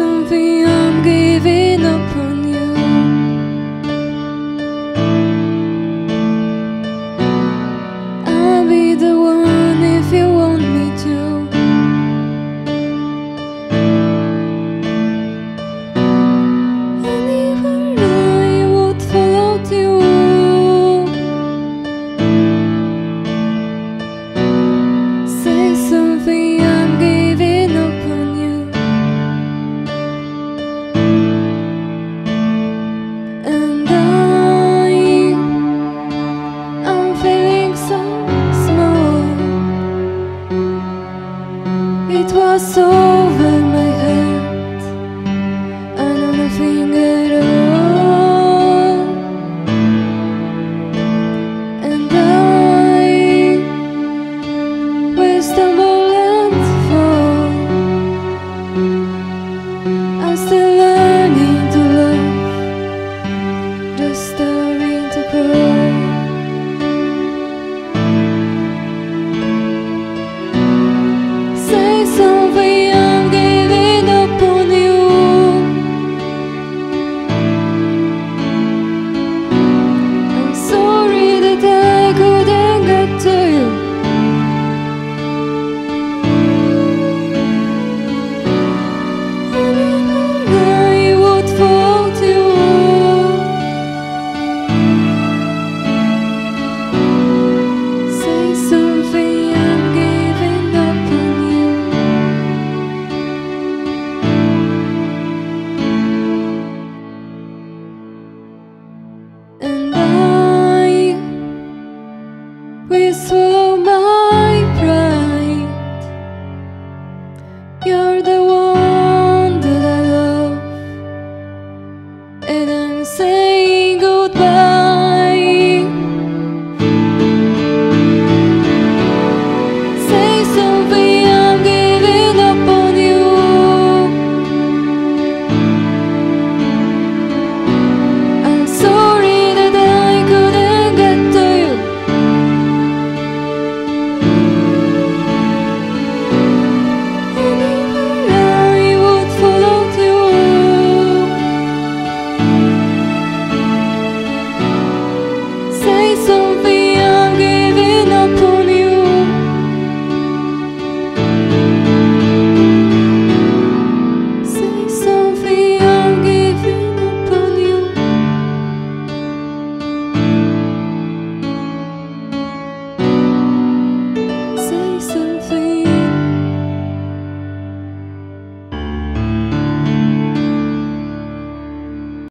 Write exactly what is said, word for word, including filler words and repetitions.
something.